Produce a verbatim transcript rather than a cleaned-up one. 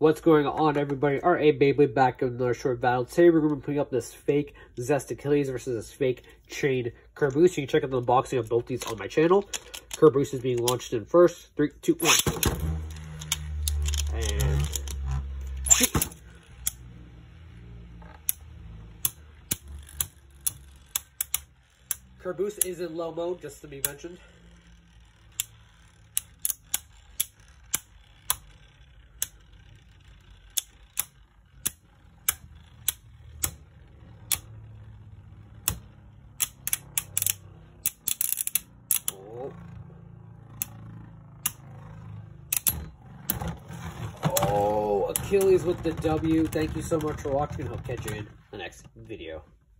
What's going on, everybody? R A Beyblade back with another short battle. Today we're going to be putting up this fake Zest Achilles versus this fake Chain Kerbeus. You can check out the unboxing of both these on my channel. Kerbeus is being launched in first. Three, two, one. And shoot. Kerbeus is in low mode, just to be mentioned. Achilles with the W. Thank you so much for watching, and I'll catch you in the next video.